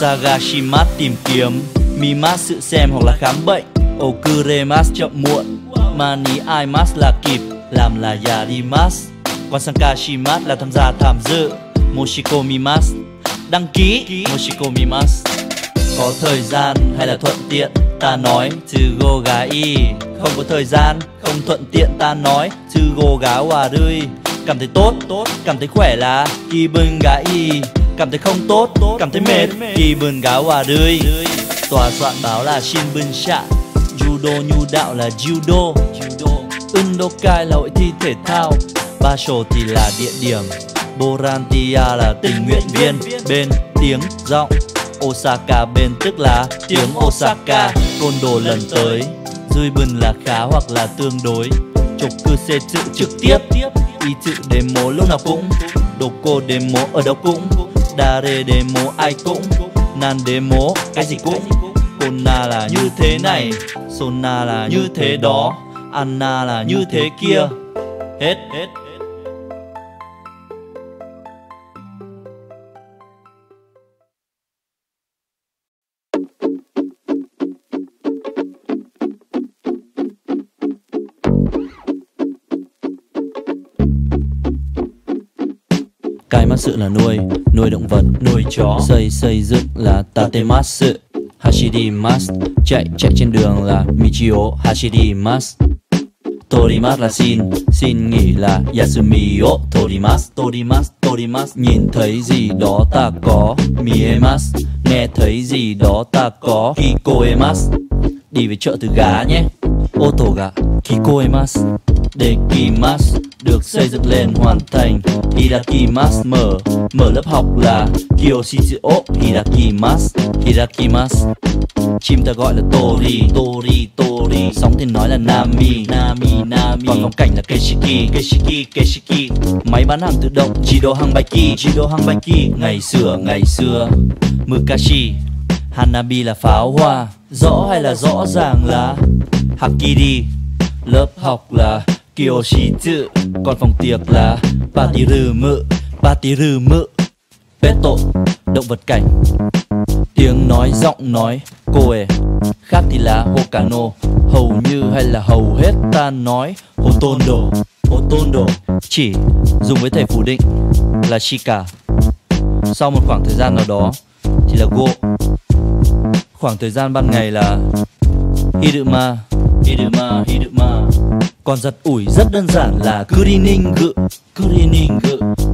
Sagashima tìm kiếm, Mimas sự xem hoặc là khám bệnh, Okuremas chậm muộn, Mani Aimas là kịp, làm là Yarimas, còn Sankashimas là tham gia tham dự, Moshikomimas đăng ký, Moshikomimas có thời gian hay là thuận tiện ta nói Tsugogai, không có thời gian không thuận tiện ta nói Tsugogawarui, cảm thấy tốt cảm thấy khỏe là Kibungai, cảm thấy không tốt cảm thấy mệt Kibungawarui. Tòa soạn báo là Shinbunsha, Judo nhu đạo là Judo, Undokai là hội thi thể thao, Basho thì là địa điểm, Borantia là tình nguyện viên, bên tiếng giọng Osaka bên tức là tiếng Osaka. Kondo lần tới, Juibun là khá hoặc là tương đối, Chokusetsu trực tiếp, Itsu demo lúc nào cũng, Doko demo ở đâu cũng, Dare demo ai cũng, Nan demo cái gì cũng, Konna là như thế này, Sona là như thế đó, Anna là như thế kia. Hết. Cái mắt sự là nuôi động vật, nuôi chó. Xây dựng là tatemasu. Hashidimasu, chạy trên đường là michio hashidimasu. Torimasu là xin nghỉ là yasumi o torimasu. Nhìn thấy gì đó ta có miemasu, nghe thấy gì đó ta có kikoemasu. Đi về chợ từ gá nhé, oto ga kikoemasu. Dekimasu được xây dựng lên hoàn thành. Hirakimasu mở lớp học là Kyoshizu o hirakimasu. Chim ta gọi là tori, sóng thì nói là nami. Còn phong cảnh là keishiki. Máy bán hàng tự động jido hanbaiki. Ngày xưa mukashi. Hanabi là pháo hoa, rõ hay là rõ ràng là hakiri. Lớp học là Kyoshizu, còn phòng tiệc là Patirumu. Peto, động vật cảnh. Tiếng nói, giọng nói, koe. Khác thì là hokano, hầu như hay là hầu hết ta nói Hotondo. Chỉ dùng với thể phủ định là shika. Sau một khoảng thời gian nào đó thì là go. Khoảng thời gian ban ngày là Hiruma. Còn giật ủi rất đơn giản là Kuriningu.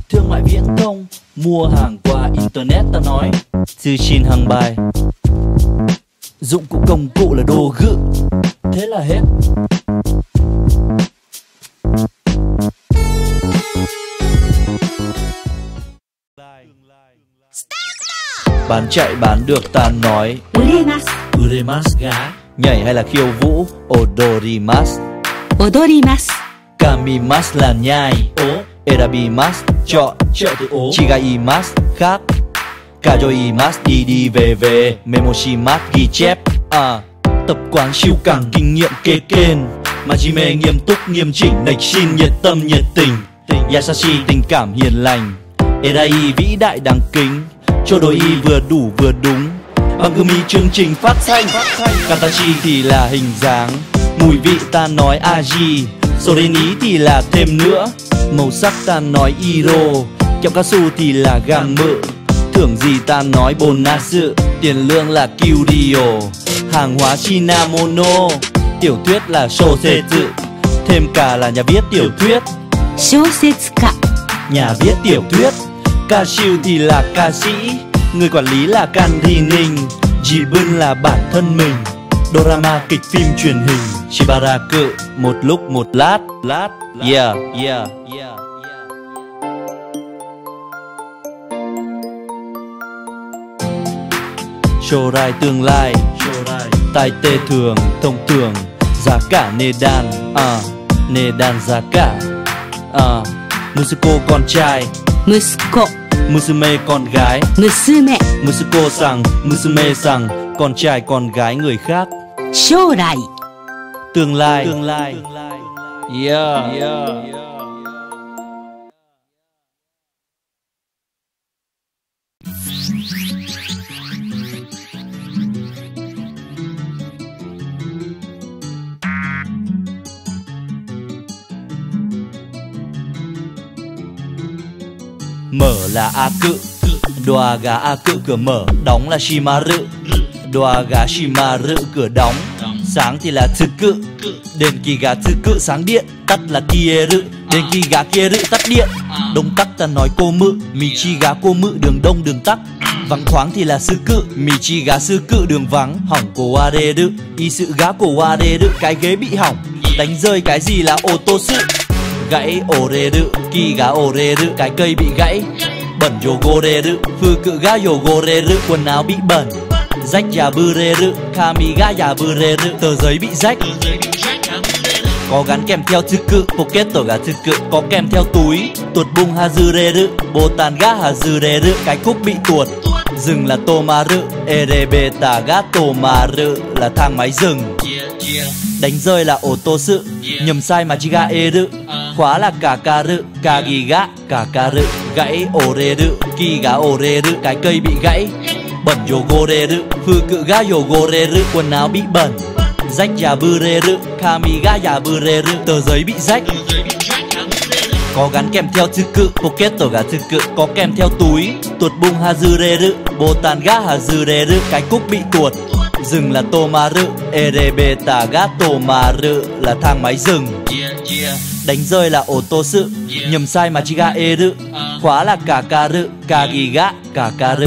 Thương mại viễn thông, mua hàng qua internet ta nói Tsushin Hanbai. Dụng cụ công cụ là đồ gự. Thế là hết. Bán chạy bán được ta nói Uremasu gá. Nhảy hay là khiêu vũ Odorimasu. Kamimasu là nhai ố. Erabimasu chọn từ ố. Chigaimasu khác. Kajoimasu đi về. Memoshimasu ghi chép. Tập quán siêu càng kinh nghiệm kê kênh. Majime nghiêm túc nghiêm chỉnh. Nexhin nhiệt tâm nhiệt tình. Yasashi tình cảm hiền lành. Erai vĩ đại đáng kính. Chodoi vừa đủ vừa đúng. Bangumi chương trình phát thanh. Kantachi thì là hình dáng, mùi vị ta nói aji. Soreni thì là thêm nữa, màu sắc ta nói iro. Kẹo casu thì là gam mự, thưởng gì ta nói bonasu. Tiền lương là kyurio, hàng hóa shinamono. Tiểu thuyết là shosetsu, thêm cả là nhà viết tiểu thuyết shosetsuka, nhà viết tiểu thuyết. Kashiu thì là ca sĩ, người quản lý là Kanrinin. Jibun là bản thân mình. Dorama kịch phim truyền hình. Shibaraku một lúc một lát. Yeah. Shorai tương lai. Tai tê thường thông thường. Giá cả nedan giá cả. Musuko con trai. Musuko. Musume con gái. Musume. Musuko sang, musume sang. Con trai con gái người khác. Shōrai. Tương lai. Yeah. mở là a cự, đòa gá a cự cửa mở, đóng là shimaru, đòa gá shimaru cửa đóng. Sáng thì là thực cự, đến khi gá thực cự sáng điện, tắt là kieru, đến khi gá kieru tắt điện. Đông tắc ta nói cô mự, michi gá cô mự đường đông đường tắc. Vắng thoáng thì là sư cự, michi gá sư cự đường vắng. Hỏng của wareru, y sự gá của wareru, cái ghế bị hỏng. Đánh rơi cái gì là ô tô sự. Gãy oreru, ki gá oreru, cái cây bị gãy. Bẩn yogoreru, phư cự gá yogoreru, quần áo bị bẩn. Rách yabureru, kami gá yabureru, tờ giấy bị rách. Có gắn kèm theo thư cự, pocket tổ gá thư cự, có kèm theo túi. Tuột bung hazureru, botan gá hazureru, cái cúc bị tuột. Dừng là tomaru, erebeta gá tomaru, là thang máy dừng. Đánh rơi là ô tô sự, nhầm sai mà chỉ gá eru. Khóa là kakaru, kagi gá kakaru. Gãy oreru, ki gá oreru, cái cây bị gãy. Bẩn yogoreru, phư cự gá yogoreru, quần áo bị bẩn. Rách yabureru, kami gá yabureru, tờ giấy bị rách. Có gắn kèm theo thư cự, pocket tổ gá thư cự, có kèm theo túi. Tuột bung hazureru, botan gá hazureru, cái cúc bị tuột. Dừng là tomaru, erebeta gá tomaru, là thang máy dừng. Đánh rơi là ô tô sự, nhầm sai mà chỉ gá eru. Khóa là kakaru, kagi gá kakaru,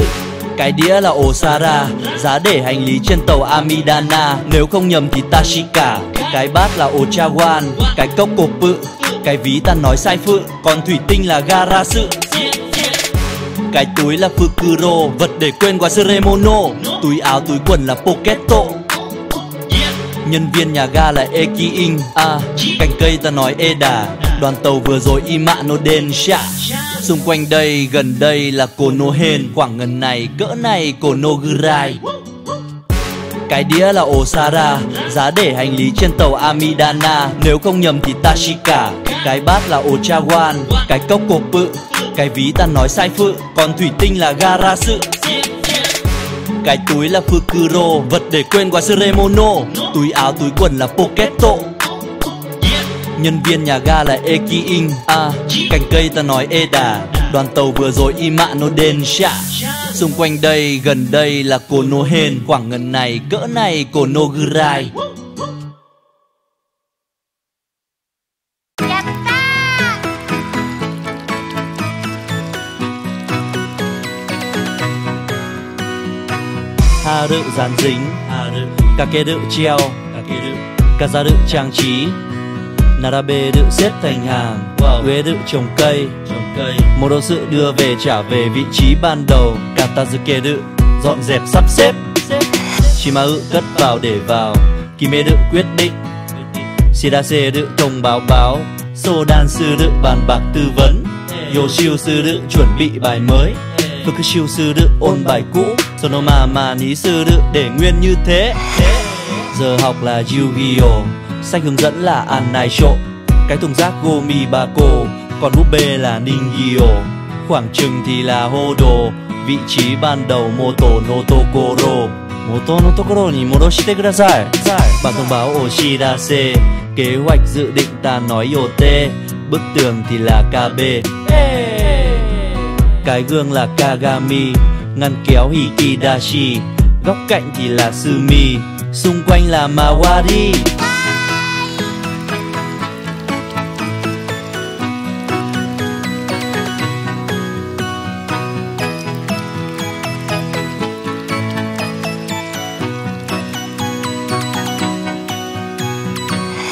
cái đĩa là osara. Giá để hành lý trên tàu Amidana, nếu không nhầm thì Tashika. Cái bát là ochawan, cái cốc cột bự, cái ví ta nói sai phự, còn thủy tinh là garasu. Cái túi là fukuro, vật để quên wasuremono. Túi áo túi quần là poketo. Nhân viên nhà ga là ekiin. Cành cây ta nói eda. Đoàn tàu vừa rồi Imano Densha. Xung quanh đây, gần đây là Konohen. Khoảng gần này, cỡ này Konogurai. Cái đĩa là Osara. Giá để hành lý trên tàu Amidana, nếu không nhầm thì Tashika. Cái bát là ochawan, cái cốc cột bự, cái ví ta nói sai phự, còn thủy tinh là garasu. Cái túi là fukuro, vật để quên wasuremono. Túi áo túi quần là poketo. Nhân viên nhà ga là ekiin. Cành cây ta nói eda. Đoàn tàu vừa rồi Imano Densha. Xung quanh đây, gần đây là Konohen. Khoảng gần này, cỡ này Konogurai. Haru dán dính, kakeru treo, kazaru trang trí, naraberu xếp thành hàng, ueru trồng cây, morosu đưa về trả về vị trí ban đầu, katazukeru dọn dẹp sắp xếp, shimaru cất vào để vào, kimeru quyết định, shiraseru thông báo, sodansuru bàn bạc tư vấn, yoshiusuru chuẩn bị bài mới, fukushiusuru ôn bài cũ, sonoma manisuru để nguyên như thế. Giờ học là Yu-Gi-Oh, sách hướng dẫn là Annaisho, cái thùng rác Gomibako, còn búp bê là Ningyo. Khoảng chừng thì là Hodo, vị trí ban đầu Moto no Tokoro, Moto no Tokoro ni moroshite kudasai. Bản thông báo Oshirase, kế hoạch dự định ta nói Yote, bức tường thì là Kabe, cái gương là Kagami, ngăn kéo Hikidashi, góc cạnh thì là Sumi, xung quanh là Mawari.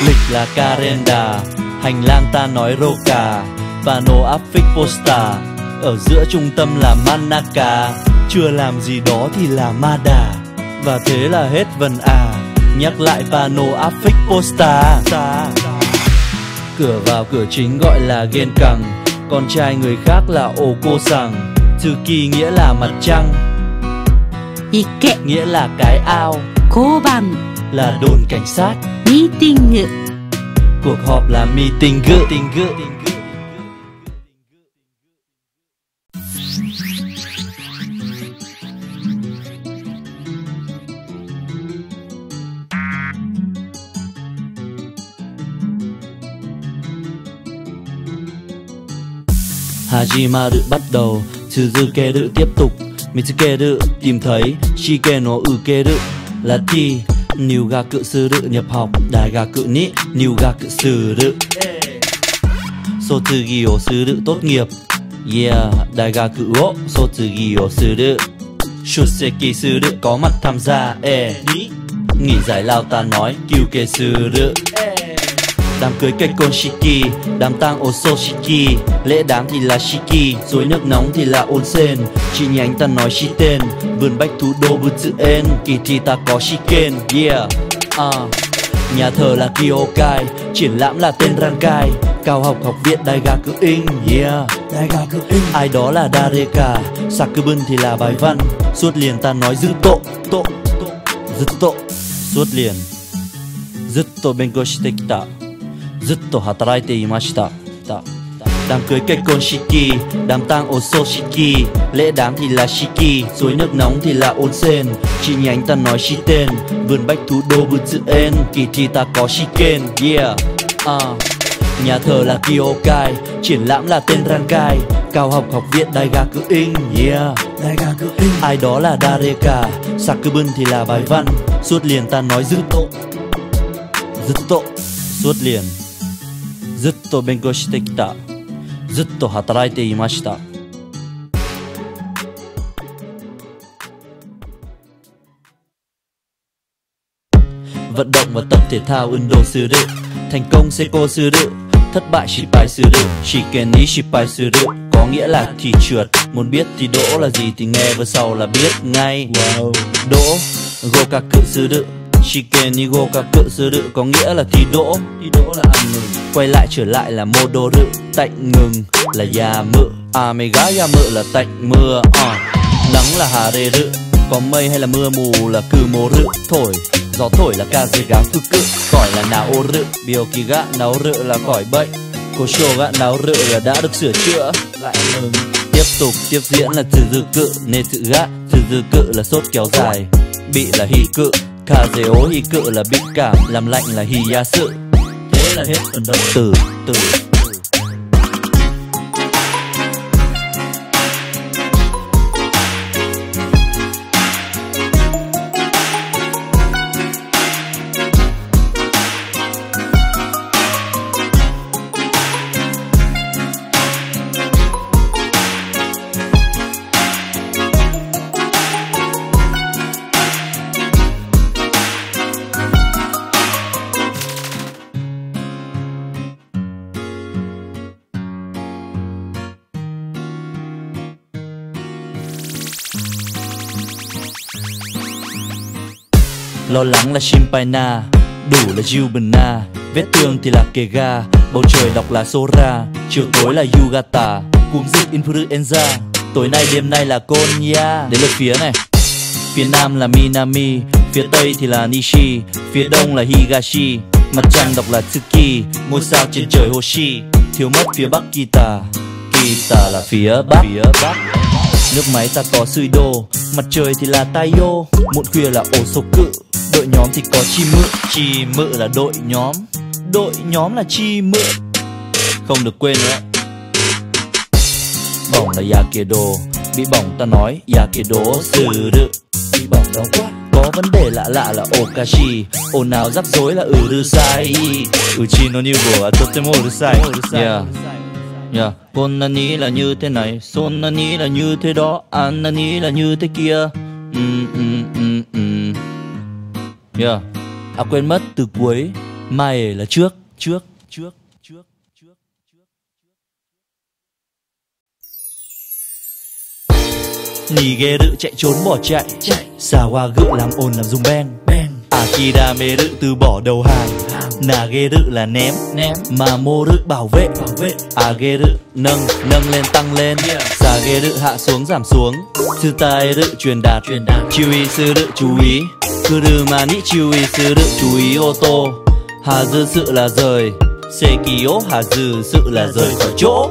Lịch là Karenda, hành lang ta nói Roka, pano áp phích posta, ở giữa trung tâm là Manaka, chưa làm gì đó thì là Mada. Và thế là hết vần à, nhắc lại pano áp phích posta. Cửa vào cửa chính gọi là Genkang, con trai người khác là Okosang, Tsuki nghĩa là mặt trăng, Ike nghĩa là cái ao, Koban là đồn cảnh sát, meeting cuộc họp là meeting. 始まるbắt đầu, 続けるtiếp tục, 見つけるtìm thấy, しけの受ける là thi, 入学するnhập học, 大学に入学する 卒業するtốt nghiệp, yeah, 大学を卒業する 出席する có mặt tham gia, nghỉ giải lao ta nói, 休憩する Đám cưới kekkon shiki, đám tang oso shiki, lễ đám thì là shiki, dối nước nóng thì là onsen. Chi nhánh ta nói shiten, vườn bách thủ đô Butsuen, kỳ thi ta có shiken, yeah. Nhà thờ là Kyokai, triển lãm là tên Rankai, cao học học viện Daigaku In, yeah. Daigaku In. Ai đó là Dareka, Sakubun thì là bài văn, suốt liền ta nói Zutto, suốt liền. Zutto benko shite kita. ずっと働いていました。Đám cưới kekkon shiki, đám tang oso shiki, lễ đám thì là shiki, suối nước nóng thì là onsen. Chi nhánh ta nói shiten, vườn bách thủ đô Butsuen, kỳ thi ta có shiken, yeah. Nhà thờ là Kyokai, triển lãm là tên Rankai, cao học học viện Daigaku In, yeah. Daigaku In. Ai đó là Dareka, Sakubun thì là bài văn, suốt liền ta nói Zutto, suốt liền. ずっと勉強してきた。ずっと働いていました。Vận động và tập thể thao Undo suru, thành công Seiko suru, thất bại Shippai suru, Shiken ni Shippai suru, có nghĩa là thì trượt, muốn biết thì đỗ là gì thì nghe vừa sau là biết ngay. Đỗ, Gokaku suru, Shiken ni Gokaku suru, có nghĩa là thì đỗ. Là ăn mừng. Quay lại trở lại là modoru, tạnh ngừng là yamu, amega yamu là tạnh mưa, nắng là hareru, có mây hay là mưa mù là kumoru, thổi gió thổi là kazega fuku, khỏi là naoru, bioki ga naoru là khỏi bệnh, kosho ga naoru là đã được sửa chữa, lại mừng. Tiếp tục tiếp diễn là tsuzuku netsuga, tsuzuku là sốt kéo dài, bị là hiku, kazeo hiku là bị cảm, làm lạnh là hiyasu. Là hết phần đầu từ Lo lắng là Shinpaina, đủ là Jubana, vết thương thì là Kega, bầu trời đọc là Sora, chiều tối là Yugata, cuồng dịch Influenza, tối nay đêm nay là Konya. Đến lượt phía này, phía nam là Minami, phía tây thì là Nishi, phía đông là Higashi, mặt trăng đọc là Tsuki, ngôi sao trên trời Hoshi, thiếu mất phía bắc Kita, Kita là phía bắc. Nước máy ta có Suido, mặt trời thì là Taiyo, muộn khuya là Osoku, đội nhóm thì có Chimu, Chimu là đội nhóm là Chimu, không được quên nữa. Bỏng là Yakedo, bị bỏng ta nói Yakedo suru, bị bỏng đau quá, có vấn đề lạ lạ là Okashi, ồn ào rắc rối là Urusai, Uchi no Nyugo là Totemo Urusai, yeah. Yeah. Konnani là như thế này, sonnani là như thế đó, annani là như thế kia. Yeah. À quên mất từ cuối, mai là trước. Nigeru chạy trốn bỏ chạy, Sawagu làm ồn làm rung beng. Akirameru từ bỏ đầu hàng, Nageru là ném, Mamoru bảo vệ, Ageru nâng lên tăng lên, Sageru hạ xuống giảm xuống, Tsutaeru truyền đạt, Chuisuru chú ý, Kuruma ni Chuisuru chú ý ô tô, Hazu sự là rời, Sekiyo Hazu sự là rời khỏi chỗ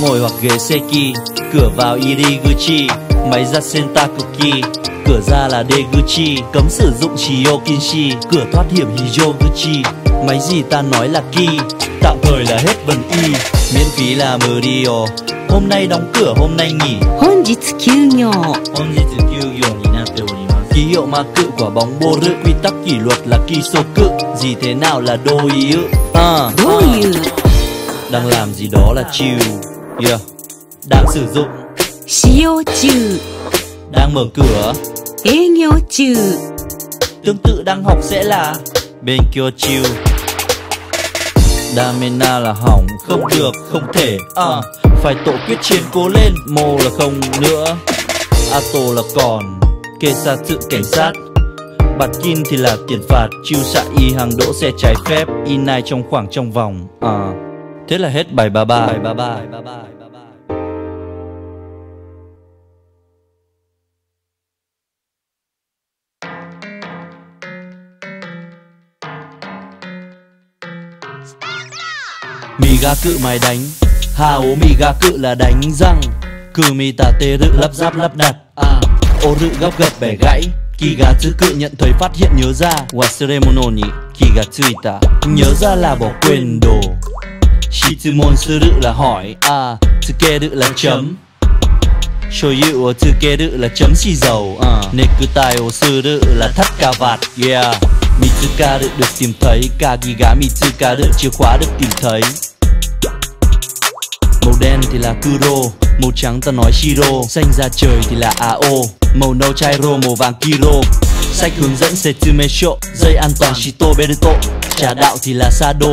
ngồi hoặc ghế Seki, cửa vào Iriguchi, máy giặt Sentakuki, cửa ra là Deguchi, cấm sử dụng Chiyokinshi, cửa thoát hiểm Hiyoguchi, máy gì ta nói là Ki, tạm thời là hết vần y, miễn phí là Murio. Hôm nay đóng cửa, hôm nay nghỉ. Honjitsu kyugyo ni natte orimasu. Ký hiệu ma cự quả bóng Boru, quy tắc kỷ luật là Kisoku. Gì thế nào là Doyu? Đang làm gì đó là chill. Yeah. Đang sử dụng. Shio chu. Đang mở cửa. Eigyo chu. Tương tự đang học sẽ là Benkyo chu. Damena là hỏng, không được, không thể. Phải tổ quyết chiến cố lên. Mô là không nữa. Ato là còn. Kesatsu cảnh sát. Batkin thì là tiền phạt. Chusai hàng đỗ xe trái phép. Inai trong khoảng trong vòng. Thế là hết bài 33. Migaku mày đánh. Hao migaku là đánh răng. Kumitateru lắp ráp lắp đặt. Oru góc gật bẻ gãy. Kigatsu cự nhận thấy phát hiện nhớ ra. Wasuremono ni kigatsuita. Nhớ ra là bỏ quên đồ. Shitsumon suru là hỏi. Tsukeru là chấm. Shoyu o tsukeru là chấm xì dầu. Nekutai o suru là thắt cà vạt. Yeah. Mitsukaru được tìm thấy. Kagiga Mitsukaru chìa khóa được tìm thấy. Màu đen thì là Kuro. Màu trắng ta nói Shiro. Xanh ra trời thì là Ao. Màu nâu Chairo, màu vàng Kiro. Sách hướng dẫn Setsumesho. Dây an toàn Shito Beruto. Trà đạo thì là Sado.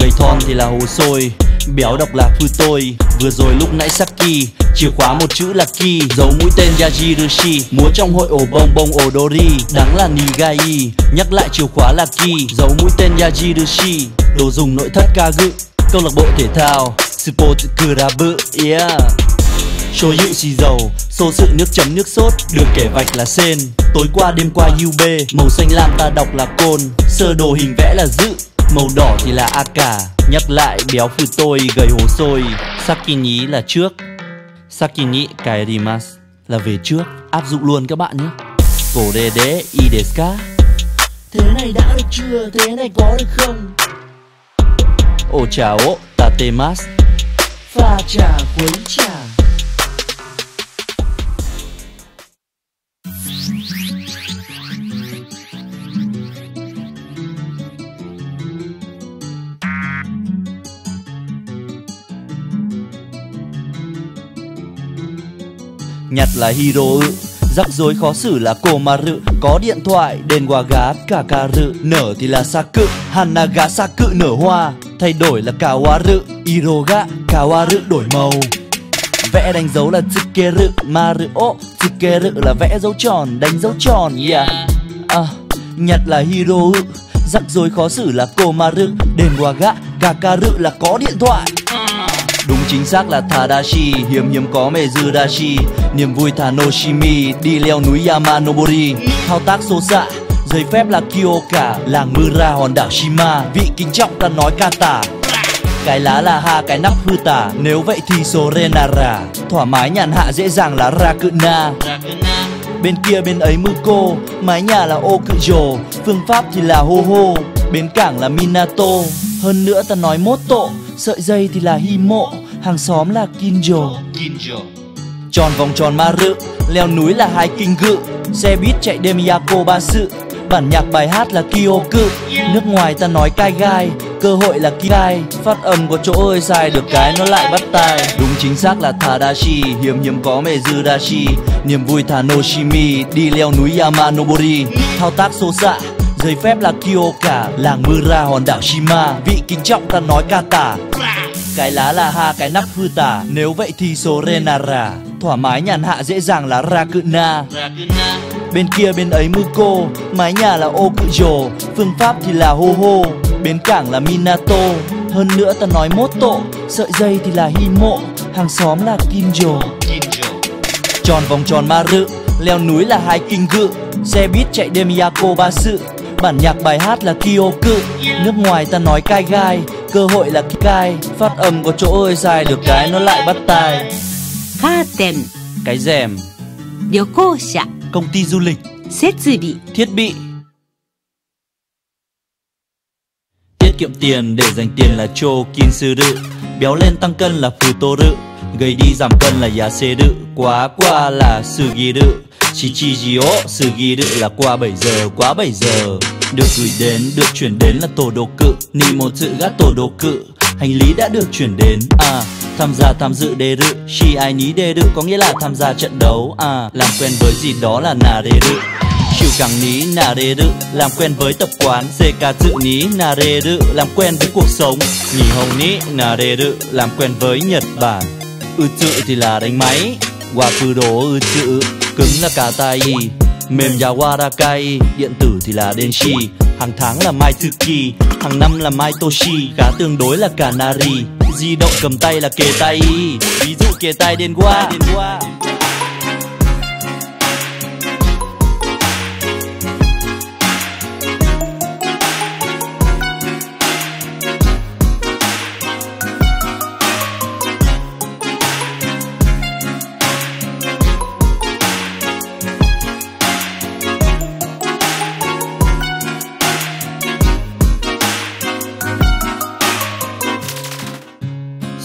Gầy thon thì là Hồ Sôi. Béo đọc là Futoi. Vừa rồi lúc nãy Saki. Chìa khóa một chữ là Ki. Giấu mũi tên Yajirushi. Múa trong hội ổ bông bông Odori. Đáng là Nigai. Nhắc lại chìa khóa là Ki. Giấu mũi tên Yajirushi. Đồ dùng nội thất Kagu. Câu lạc bộ thể thao Sports Club. Yeah. Shoyu xì dầu. Số sự nước chấm nước sốt. Đường kẻ vạch là sen. Tối qua đêm qua UB. Màu xanh lam ta đọc là côn. Sơ đồ hình vẽ là dự. Màu đỏ thì là Aka. Nhắc lại béo Futoi gầy Hồ Sôi. Sakini là trước. Sakini kaerimasu là về trước. Áp dụng luôn các bạn nhé. Cổ đề đế y desu ka. Thế này đã được chưa? Thế này có được không? Ô cháo tatemasu. Pha trà quấy trà. Nhặt là Hirou, rắc rối khó xử là Komaru. Có điện thoại, đền quà gá, Kakaru. Nở thì là Saku, Hanaga Saku nở hoa. Thay đổi là Kawaru, Iroga, Kawaru đổi màu. Vẽ đánh dấu là Tsukeru, Maruo. Tsukeru là vẽ dấu tròn, đánh dấu tròn. Yeah. Nhặt là Hirou, rắc rối khó xử là Komaru. Đền quà gá, Kakaru là có điện thoại. Đúng chính xác là Tadashi. Hiếm có Mezudashi. Niềm vui Tanoshimi. Đi leo núi Yamanobori. Thao tác xô xạ. Giấy phép là Kyoka. Làng Mura hòn đảo Shima. Vị kính trọng ta nói Kata. Cái lá là Ha, cái nắp hư tả. Nếu vậy thì Sorenara. Thoải mái nhàn hạ dễ dàng là Rakuna. Bên kia bên ấy Muko. Mái nhà là Okujo. Phương pháp thì là Hoho. Bến cảng là Minato. Hơn nữa ta nói Moto. Sợi dây thì là Himo. Hàng xóm là Kinjo. Tròn vòng tròn Maru. Leo núi là Hikingu. Xe buýt chạy đêm Yakobasu. Bản nhạc bài hát là Kyoku. Nước ngoài ta nói Kaigai. Cơ hội là Kigai. Phát âm có chỗ hơi sai được cái nó lại bắt tai. Đúng chính xác là Tadashi. Hiếm có Mezudashi. Niềm vui Tanoshimi. Đi leo núi Yamanobori. Thao tác xô xạ. Giấy phép là Kyoka. Làng Mura hòn đảo Shima. Vị kính trọng ta nói Kata. Cái lá là Ha, cái nắp hư tả. Nếu vậy thì Sorenara. Thoải mái nhàn hạ dễ dàng là Rakuna. Bên kia bên ấy Muko. Mái nhà là Okujo. Phương pháp thì là Hoho. Bến cảng là Minato. Hơn nữa ta nói Moto. Sợi dây thì là Himo. Hàng xóm là Kinjo. Tròn vòng tròn Maru. Leo núi là Hikingu. Xe buýt chạy đêm Yakobasu. Bản nhạc bài hát là Kyoku. Nước ngoài ta nói Kaigai. Cơ hội là Kigai. Phát âm có chỗ hơi sai được cái nó lại bắt tai. Curtain. Cái rèm. Ryokosha. Công ty du lịch. Setsubi. Thiết bị. Thiết kiệm tiền để dành tiền là chô kinsuru. Béo lên tăng cân là futoru, gầy đi giảm cân là yaseru. Quá là sugiru, chichijio sugiru là qua 7 giờ, quá 7 giờ. Được gửi đến, được chuyển đến là tổ đồ cự, ni một sự gác tổ đồ cự. Hành lý đã được chuyển đến, tham gia tham dự đề rự, shi ai ní đề rự có nghĩa là tham gia trận đấu, làm quen với gì đó là nà đề rự. Chịu càng ní nà đề rự, làm quen với tập quán, zeka dự ní nà đề rự, làm quen với cuộc sống. Nhì hồng ní nà đề rự, làm quen với Nhật Bản. Utsu thì là đánh máy, wafu đồ utsu, cứng là katai, mềm là warakai, điện tử thì là denshi. Hàng tháng là Maitsuki, hàng năm là Maitoshi, khá tương đối là Canary. Di động cầm tay là kề tay, ví dụ kề tay đến qua.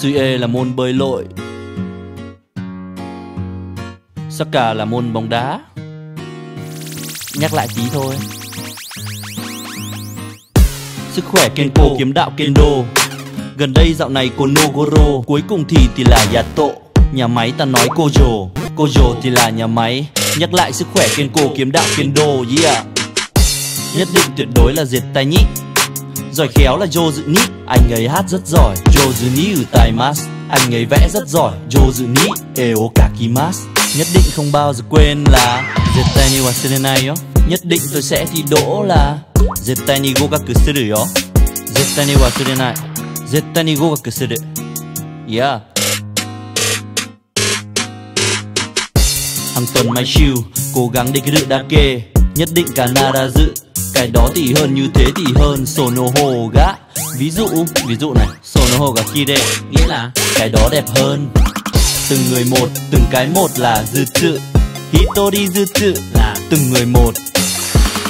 Suy là môn bơi lội, Soccer là môn bóng đá. Nhắc lại tí thôi. Sức khỏe Kenko, kiếm đạo Kendo. Gần đây dạo này Konogoro. Cuối cùng thì là Yato. Nhà máy ta nói Kojo, Kojo thì là nhà máy. Nhắc lại sức khỏe Kenko, kiếm đạo Kendo, yeah. Nhất định tuyệt đối là diệt tay nhí. Giỏi khéo là Jozuni, anh ấy hát rất giỏi, Jozuni utaimasu. Anh ấy vẽ rất giỏi, Jozuni eokakimasu. Nhất định không bao giờ quên là Zettai ni wasurenai yo. Nhất định tôi sẽ thi đỗ là Zettai ni gokaku suru yo. Zettai ni wasurenai, Zettai ni gokaku suru. Yeah. Hàng tuần mai siêu, cố gắng để dự đa kê. Nhất định cả nara dự, cái đó thì hơn, như thế thì hơn. Sonoho ga, ví dụ này, sonoho ga kire, nghĩa là cái đó đẹp hơn. Từng người một, từng cái một là jutsu, hitori jutsu là từng người một,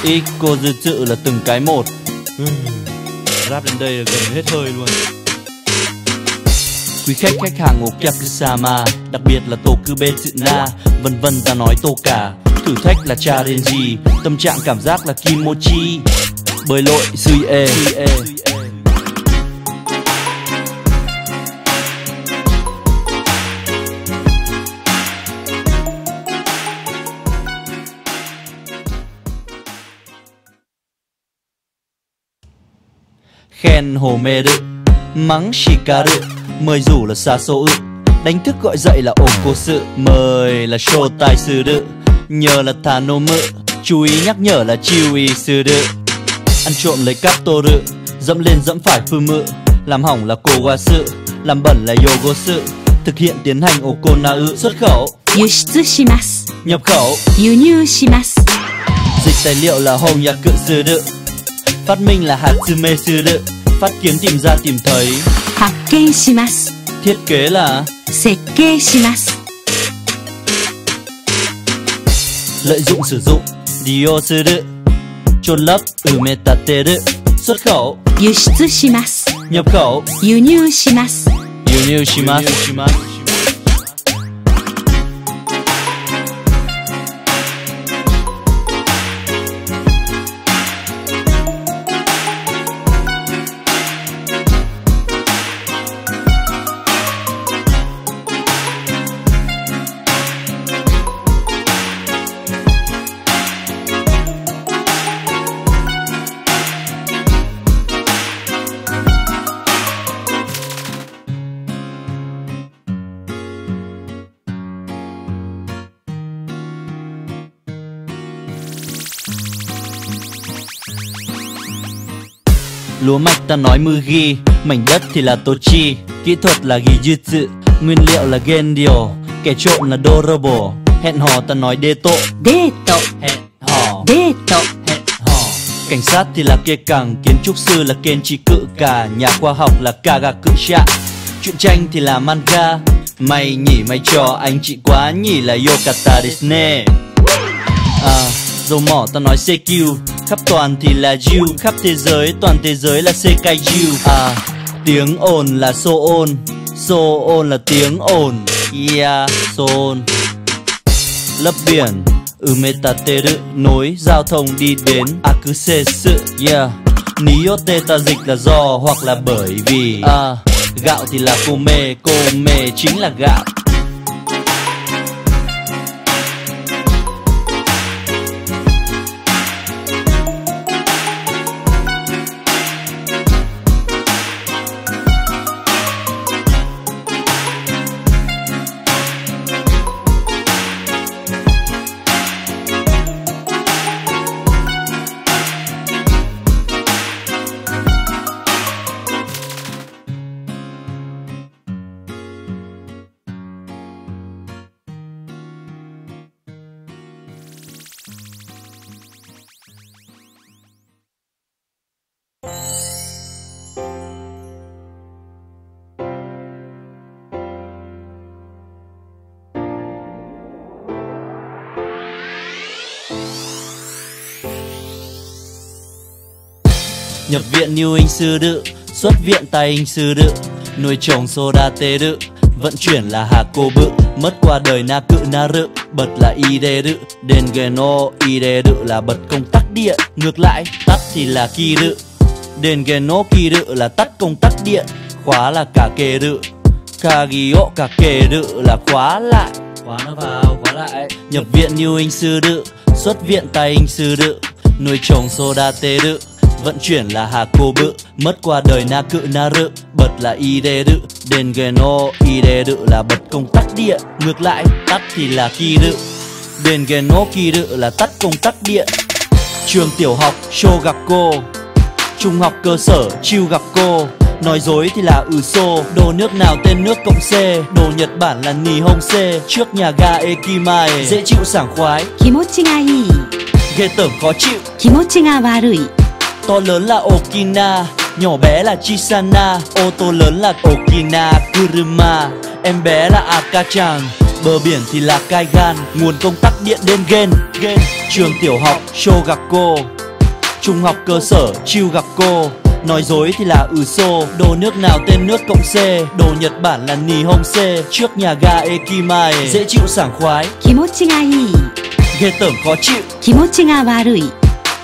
ikko jutsu là từng cái một. Rap đến đây là gần hết hơi luôn. Quý khách, khách hàng okakusama, đặc biệt là tokubetsuna, vân vân ta nói toka. Thử thách là challenge, tâm trạng cảm giác là kimochi, bơi lội suie. Khen homeru, mắng shikaru, mời rủ là sasou, đánh thức gọi dậy là okosu, mời là shotai suru, nhờ là Tanomu, chú ý nhắc nhở là Chiwi Suru. Ăn trộm lấy Katoru, dẫm lên dẫm phải Fumu, làm hỏng là Kowasu, làm bẩn là Yogosu. Thực hiện tiến hành Okonau, xuất khẩu Yushitsu shimasu, nhập khẩu Yunyu shimasu. Dịch tài liệu là Honyaku Suru, phát minh là Hatsume Suru, phát kiến tìm ra tìm thấy Hakken shimasu, thiết kế là Sekkei shimasu. Lợi dụng sử dụng Diosuru, chôn lấp Umetateru, xuất khẩu Yushitsu shimasu, nhập khẩu Yunyu shimasu. Lúa mạch ta nói mugi, mảnh đất thì là tochi, kỹ thuật là gijutsu, nguyên liệu là gendio, kẻ trộm là dorobo. Hẹn hò ta nói deto, hẹn hò, cảnh sát thì là kekkang, kiến trúc sư là kenchiku ka, nhà khoa học là kagakusha, truyện tranh thì là manga, mày nhỉ mày cho anh chị quá nhỉ là yokata desu ne. Dầu mỏ ta nói seikyu, khắp toàn thì là you, khắp thế giới, toàn thế giới là seikaiju. À, tiếng ồn là soon, soon là tiếng ồn, yeah, soon. Lớp biển umetateru, nối giao thông đi đến akusetsu, yeah. Niyote ta dịch là do hoặc là bởi vì. À, gạo thì là kome, kome chính là gạo. Nhập viện như hình sư đự, xuất viện tay hình sư đự, nuôi trồng soda tê đự, vận chuyển là hà cô bự, mất qua đời na cự na rự, bật là y đê đự, đền geno y đê đự là bật công tắc điện, ngược lại tắt thì là ki đự, đền geno ki đự là tắt công tắc điện, khóa là cả kê đự, kagio cả kê đự là khóa lại, khóa nó vào khóa lại. Nhập viện như hình sư đự, xuất viện tay hình sư đự, nuôi trồng soda tê đự, vận chuyển là hà cô bự, mất qua đời na cự na rự, bật là y đê đự, đền geno y đê đự là bật công tắc điện, ngược lại tắt thì là ki đự, đền geno ki đự là tắt công tắc điện. Trường tiểu học show gặp cô, trung học cơ sở chiêu gặp cô, nói dối thì là uso, đồ nước nào tên nước cộng C, đồ Nhật Bản là nì hông C, trước nhà ga ekimai, dễ chịu sảng khoái kimochi ga ii, ghê tởm khó chịu kimochi ga warui. To lớn là Okina, nhỏ bé là Chisana, ô tô lớn là Okina Kuruma, em bé là Akachan, bờ biển thì là Kaigan, nguồn công tắc điện đến gen, gen. Trường tiểu học Shogakko, trung học cơ sở Chiugakko, nói dối thì là uso, đồ nước nào tên nước cộng C, đồ Nhật Bản là Nihonse, trước nhà ga Ekimai, dễ chịu sảng khoái kimochi ga ii, ghê tởm khó chịu kimochi ga warui.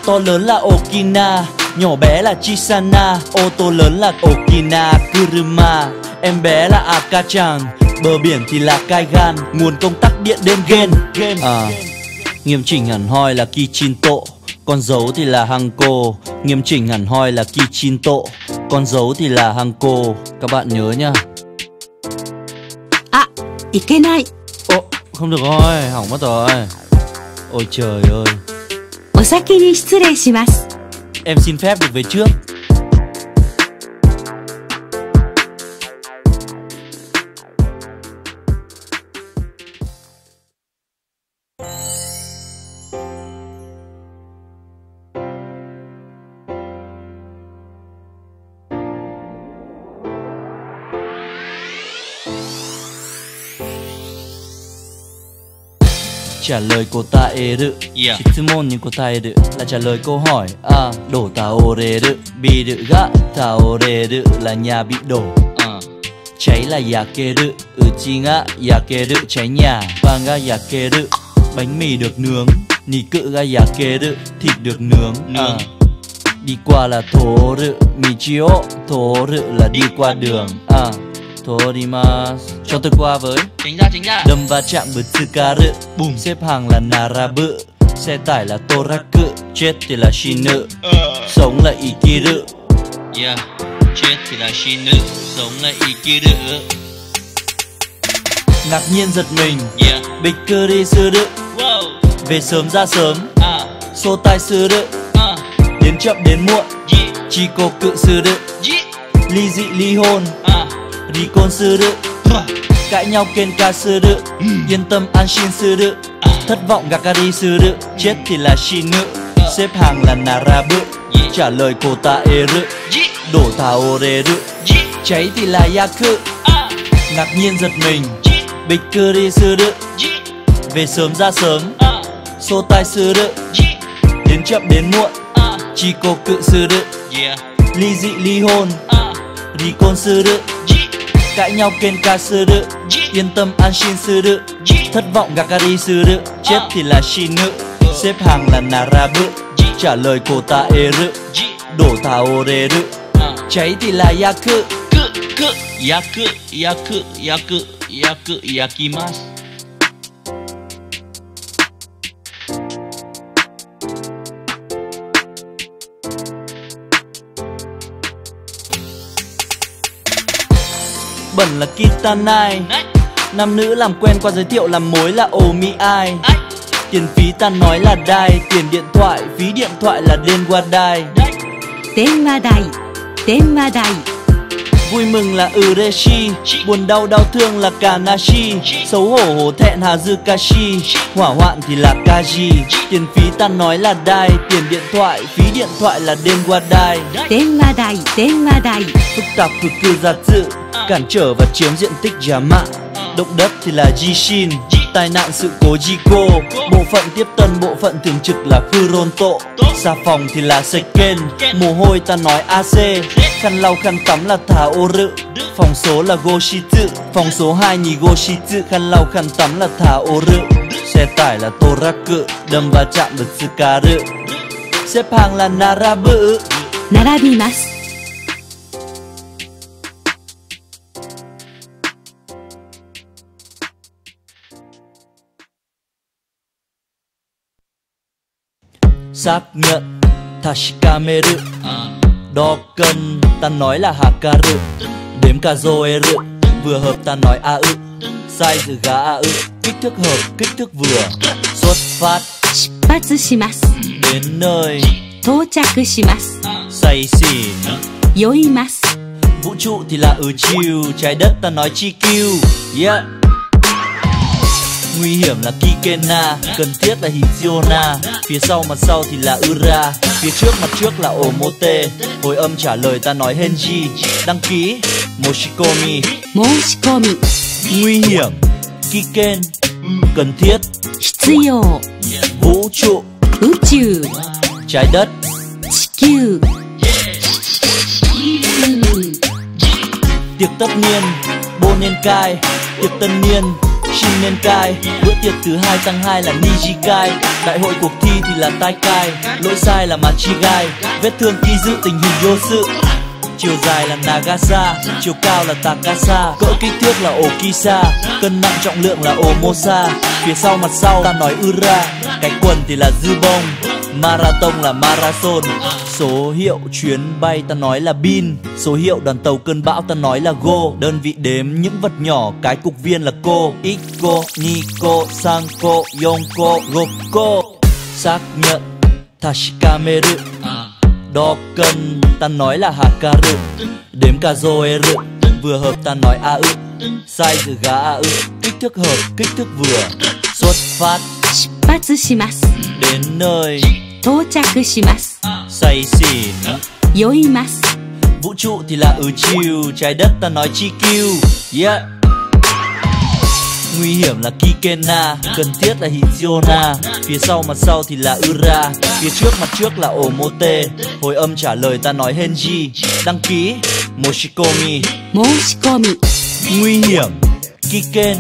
To lớn là Okina, nhỏ bé là Chisana, ô tô lớn là Okina Kuruma, em bé là Akachan, bờ biển thì là Kaigan, nguồn công tắc điện đến gen, gen. À, nghiêm chỉnh hẳn hoi là Kichinto, con dấu thì là Hanko, nghiêm chỉnh hẳn hoi là Kichinto, con dấu thì là Hanko, các bạn nhớ nhá. À, ikenai. Ô, không được rồi, hỏng mất rồi. Ôi trời ơi. Osaki ni shitsurei shimasu. Em xin phép được về trước. Trả lời cô ta eru, Shitsumon ni kotaeru là trả lời câu hỏi. A, đổ taoreru, biru ga taoreru là nhà bị đổ. Cháy là yakeru, uchi ga yakeru cháy nhà, pan ga yakeru bánh mì được nướng, niku ga yakeru thịt được nướng. Đi qua là toru, michio toru là đi qua đường. Torimasu, cho tôi qua với. Chính ra. Đâm va chạm với tsukaru, bùm. Xếp hàng là narabu, xe tải là toraku, chết thì là shinu, sống là ikiru. Yeah, chết thì là shinu, sống là ikiru. Ngạc nhiên giật mình, yeah. Bikuri suru, wow. Về sớm ra sớm, sotai suru, đến chậm đến muộn, chikoku suru, ly dị ly hôn, Rikon suru, cãi nhau kenka suru, yên tâm an shin suru, thất vọng gakari suru, chết thì là shinu, xếp hàng là narabu, trả lời cô ta eru, đổ taoreru, cháy thì là yaku, ngạc nhiên giật mình, bikuri suru, về sớm ra sớm, sotai suru, đến chậm đến muộn, Chikokutsudu, ly dị ly hôn, Rikonsuru, cãi nhau kenkasuru, yên tâm anshinsuru, thất vọng gakarisuru, chết thì là shinu, xếp hàng là narabu, trả lời kotaeru, đổ taoreru, cháy thì là yaku, yaku, yaku, yaku, yaku, yakimasu. Bẩn là kitanai, nam nữ làm quen qua giới thiệu làm mối là omiai. Tiền phí ta nói là đai, tiền điện thoại, phí điện thoại là denwadai. Denwadai, denwadai. Vui mừng là ureshi, buồn đau đau thương là kanashi, xấu hổ hổ thẹn hazukashi, hỏa hoạn thì là kaji. Tiền phí ta nói là đai, tiền điện thoại, phí điện thoại là denwadai. Denwadai, denwadai. Phức tạp fukuzatsu, cản trở và chiếm diện tích yama. Động đất thì là jishin, tai nạn sự cố jiko. Bộ phận tiếp tân, bộ phận thường trực là furonto. Xà phòng thì là seiken, mồ hôi ta nói ac. Khăn lau khăn tắm là taoru, phòng số là goshitsu. Phòng số 2 ni goshitsu, khăn lau khăn tắm là taoru. Xe tải là toraku, đâm va chạm là tsukaru. Xếp hàng là narabu, narabimasu. Xác nhận, tashikameru, đo cân, ta nói là hakaru. Đếm kazoeru, vừa hợp ta nói au. Size gá au, kích thước hợp, kích thước vừa. Xuất phát, shipatsu shimasu. Đến nơi, tochaku shimasu. Say xỉn, yoimasu. Vũ trụ thì là ở chiều, trái đất ta nói chikyu. Yeah. Nguy hiểm là kikena, cần thiết là hiziona. Phía sau mặt sau thì là ura, phía trước mặt trước là omote. Hồi âm trả lời ta nói henji. Đăng ký moshikomi, moshikomi. Nguy hiểm kiken, cần thiết hitsuyo. Vũ trụ uchu, trái đất chikyu. Tiệc tất niên bonenkai, tiệc tân niên shinenkai. Bữa tiệc thứ 2 tăng 2 là nijikai. Đại hội cuộc thi thì là taikai. Lỗi sai là machigai. Vết thương khi giữ tình hình yosu. Chiều dài là nagasa, chiều cao là takasa. Cỡ kích thước là okisa, cân nặng trọng lượng là omosa. Phía sau mặt sau ta nói ura. Cái quần thì là zubong, marathon là marathon. Số hiệu chuyến bay ta nói là bin. Số hiệu đoàn tàu cơn bão ta nói là go. Đơn vị đếm những vật nhỏ, cái cục viên là cô. Ikko, niko, sanko, yonko, gokko. Xác nhận, tashikameru, đo cân, ta nói là hakaru. Đếm kazoeru, vừa hợp ta nói au. Size gá au, kích thước hợp, kích thước vừa. Xuất phát, shipatsu shimasu. Đến nơi, tochaku shimasu. Say xỉn, yoimasu. Vũ trụ thì là ở chiều, trái đất ta nói chikyu. Yeah. Nguy hiểm là kikena, cần thiết là hiziona. Phía sau mặt sau thì là ura, phía trước mặt trước là omote. Hồi âm trả lời ta nói henji. Đăng ký moshikomi, moshikomi. Nguy hiểm kiken,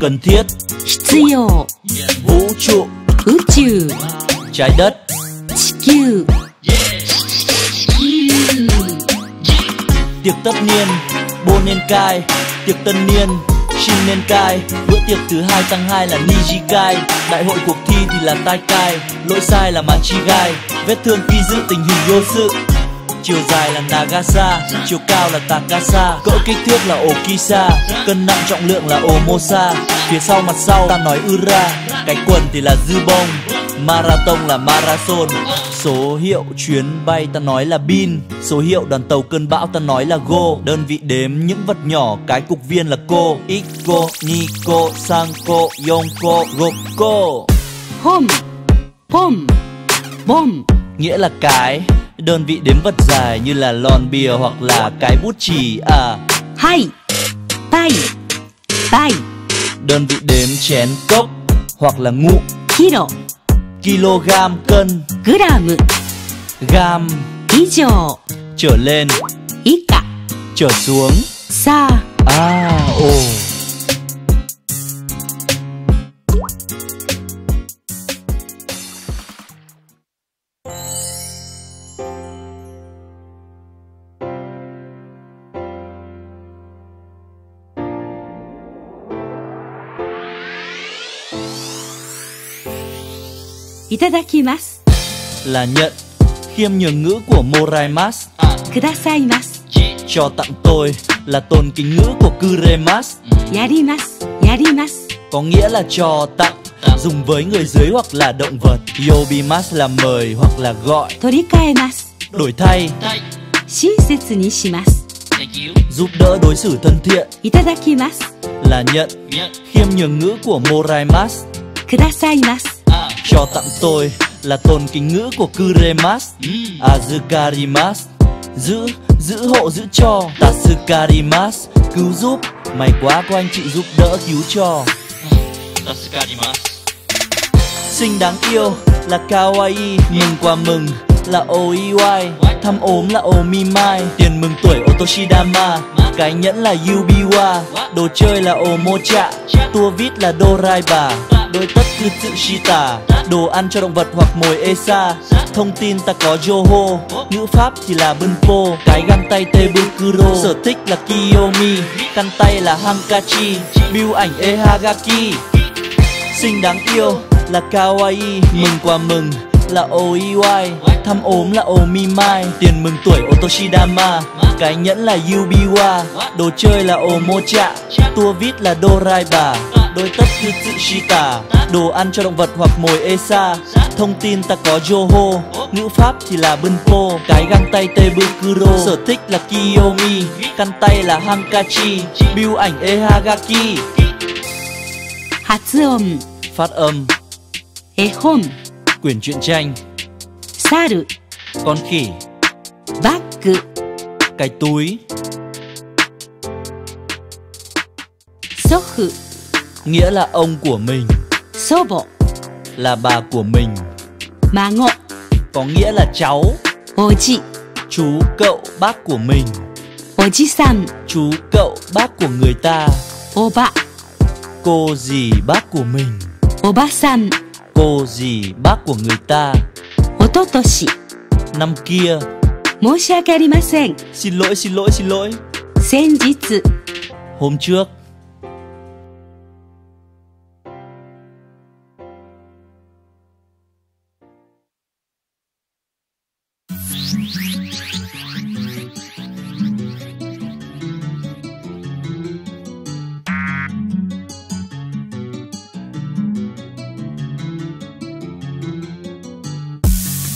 cần thiết hitsuyo. Vũ trụ uchu, trái đất chikyu. Tiệc tất niên bonenkai, tiệc tân niên shinenkai. Bữa tiệc thứ 2 tăng 2 là nijikai. Đại hội cuộc thi thì là taikai. Lỗi sai là machigai. Vết thương khi giữ tình hình yosu. Chiều dài là nagasa, chiều cao là takasa. Cỡ kích thước là okisa, cân nặng trọng lượng là omosa. Phía sau mặt sau ta nói ura. Cái quần thì là zubong, marathon là marathon. Số hiệu chuyến bay ta nói là bin. Số hiệu đoàn tàu cơn bão ta nói là go. Đơn vị đếm những vật nhỏ, cái cục viên là cô. Ikko, niko, sanko, yonko, gokko. Hom, pom, bom. Nghĩa là cái. Đơn vị đếm vật dài như là lon bia hoặc là cái bút chì. Hai, pai, pai. Đơn vị đếm chén cốc hoặc là ngụ. Kilo, kg, cân. Gram. gam, ý chỗ, trở lên, ý cả, trở xuống, xa, a, ồ. Itadakimasu là nhận, khiêm nhường ngữ của moraimasu. Kudasaimasu cho tặng tôi là tôn kính ngữ của kuremasu. Yarimasu, yarimasu có nghĩa là cho tặng, dùng với người dưới hoặc là động vật. Yobimasu là mời hoặc là gọi. Torikaemasu đổi thay. Shinsetsu ni shimasu giúp đỡ, đối xử thân thiện. Itadakimasu là nhận, khiêm nhường ngữ của moraimasu. Kudasaimasu cho tặng tôi là tôn kính ngữ của kuremasu. Azukarimasu giữ, giữ hộ, giữ cho. Tasukarimasu cứu giúp, may quá có anh chị giúp đỡ cứu cho. Tasukarimasu xinh đáng yêu là kawaii. Mừng quà mừng là oiwai. Thăm ốm là omimai. Tiền mừng tuổi otoshidama. Cái nhẫn là yubiwa. Đồ chơi là omocha. Tua vít là doraiba. Đôi tất cư tự shita. Đồ ăn cho động vật hoặc mồi esa. Thông tin ta có yoho. Ngữ pháp thì là bunpo. Cái găng tay tebukuro. Sở thích là kiyomi. Căn tay là hankachi. Bill ảnh ehagaki. Xinh đáng yêu là kawaii. Mừng quà mừng là oiwai. Thăm ốm là omimai. Tiền mừng tuổi otoshidama. Cái nhẫn là yubiwa. Đồ chơi là omocha. Tua vít là doraiba. Đôi tất như tự shita. Đồ ăn cho động vật hoặc mồi esa. Thông tin ta có yoho. Ngữ pháp thì là bunpo. Cái găng tay tebukuro. Sở thích là kiyomi. Căn tay là hankachi. Bill ảnh ehagaki. Hatsuom phát âm. Ehon quyển truyện tranh. Saru con khỉ. Baku cái túi. Sohu nghĩa là ông của mình. Sobo là bà của mình. Mago có nghĩa là cháu. Oji chú cậu bác của mình. Oji-san chú cậu bác của người ta. Oba cô dì bác của mình. Oba-san cô dì bác của người ta. Ototoshi năm kia. Moshiake arimasen xin lỗi, xin lỗi, xin lỗi. Senjitsu hôm trước.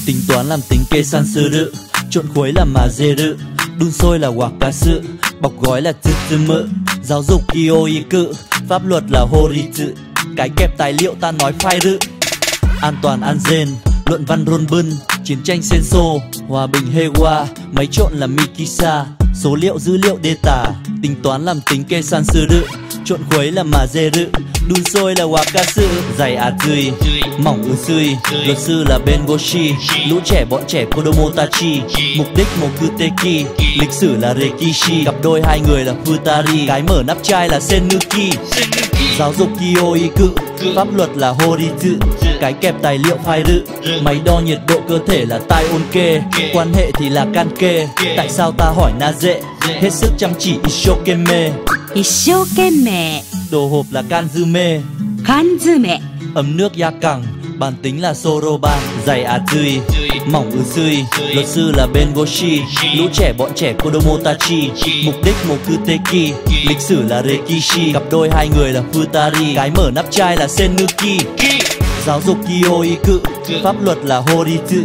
Tính toán làm tính kê san sư rự. Trộn khuấy là mà dê rự. Đun sôi là wakasu. Bọc gói là tsutsumu. Giáo dục kyoiku. Pháp luật là horitsu. Cái kẹp tài liệu ta nói phai rự. An toàn an zen. Luận văn ronbun. Chiến tranh senso. Hòa bình hewa. Máy trộn là mikisa. Số liệu dữ liệu data. Tính toán làm tính kê san sư rự. Trộn khuấy là mà dê rự. Đun sôi là wakasu. Dày atsui mỏng usui. Luật sư là bengoshi. Lũ trẻ bọn trẻ kodomotachi. Mục đích mokuteki. Lịch sử là rekishi. Cặp đôi hai người là futari. Cái mở nắp chai là senuki. Giáo dục kyoiku. Pháp luật là horitsu. Cái kẹp tài liệu phai rự. Máy đo nhiệt độ cơ thể là tai onke. Quan hệ thì là kanke. Tại sao ta hỏi na dễ. Hết sức chăm chỉ ishokeme. Ishokeme đồ hộp là kanzume. Kanzume ấm nước ya cẳng. Bản tính là soroban. Dày atsui mỏng usui. Luật sư là bengoshi. Lũ trẻ bọn trẻ kodomotachi. Mục đích mokuteki. Lịch sử là rekishi. Cặp đôi hai người là futari. Cái mở nắp chai là senuki. Giáo dục kyoiku. Pháp luật là horitsu.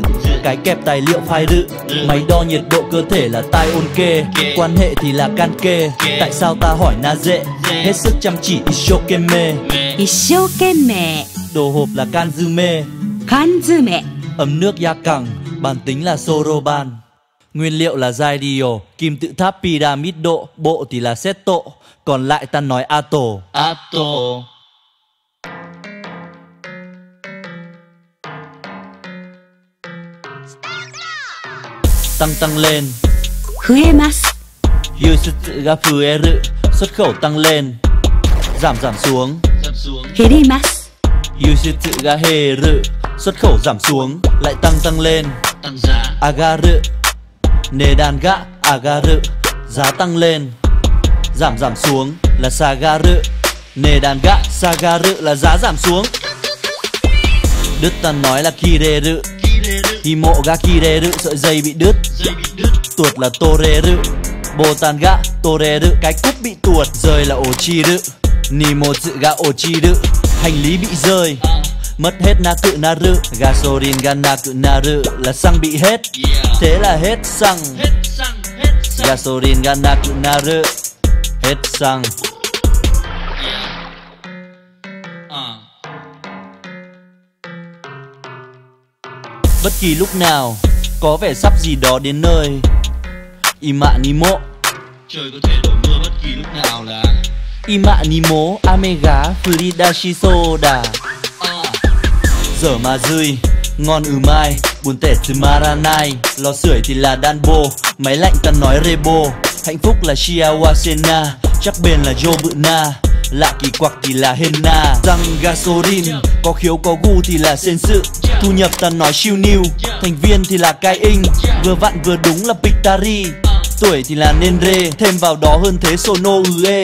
Cái kẹp tài liệu phai rự. Máy đo nhiệt độ cơ thể là tai onke. Quan hệ thì là kanke. Tại sao ta hỏi na dễ. Hết sức chăm chỉ ishokeme. Ishokeme đồ hộp là kanzume. Kanzume ấm nước ya cẳng. Bản tính là soroban. Nguyên liệu là daidio. Kim tự tháp pyramid độ. Bộ thì là setto. Còn lại ta nói ato. Ato tăng lên.増えます.輸出 が増える. Xuất khẩu tăng lên. Giảm xuống. 減ります.輸出 が減る. Xuất khẩu giảm xuống lại tăng lên. Tăng giá. Agaru. Nedan ga agaru. Giá tăng lên. Giảm xuống là sagaru. Nedan ga sagaru là giá giảm xuống. Đứt ta nói là kireru. Himo ga kireru, sợi dây bị đứt. Tuột là toreru. Botan ga toreru, cái cúp bị tuột. Rơi là ochiru. Nimotsu ga ochiru, hành lý bị rơi. Mất hết naku naru. Gasorin ga naku naru là xăng bị hết. Thế là hết xăng. Gasorin ga naku naru, hết xăng. Bất kỳ lúc nào có vẻ sắp gì đó đến nơi. Imanimo, trời có thể đổ mưa bất kỳ lúc nào là Imanimo amega furidashi soda. Dở mà dươi, ngon mai, buồn tẻ tsumaranai. Lò sưởi thì là danbo, máy lạnh ta nói rebo. Hạnh phúc là shiawasena, chắc bền là jobuna. Lạ kỳ quặc thì là henna. Răng gasorin, có khiếu có gu thì là sen sự. Thu nhập ta nói siêu new, thành viên thì là cai in. Vừa vặn vừa đúng là pictari, tuổi thì là nên rê. Thêm vào đó hơn thế sono ue.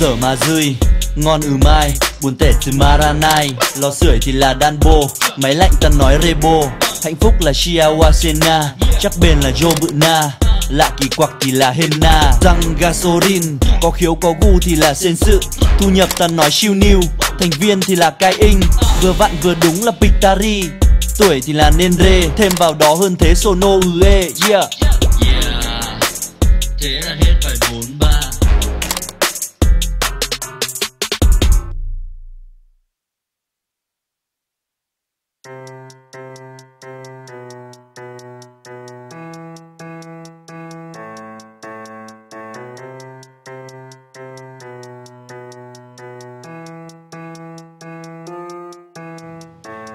Dở mà dươi, ngon mai, buồn tẻ tsumaranai. Lò sưởi thì là danbo, máy lạnh ta nói rebo. Hạnh phúc là shiawasena, chắc bền là jobuna. Lạ kỳ quặc thì là henna. Răng gasorin, có khiếu có gu thì là sen sự. Thu nhập ta nói siêu new, thành viên thì là cai in. Vừa vặn vừa đúng là pictari, tuổi thì là nên rê. Thêm vào đó hơn thế sono ue. Yeah. Thế là hết bài 43.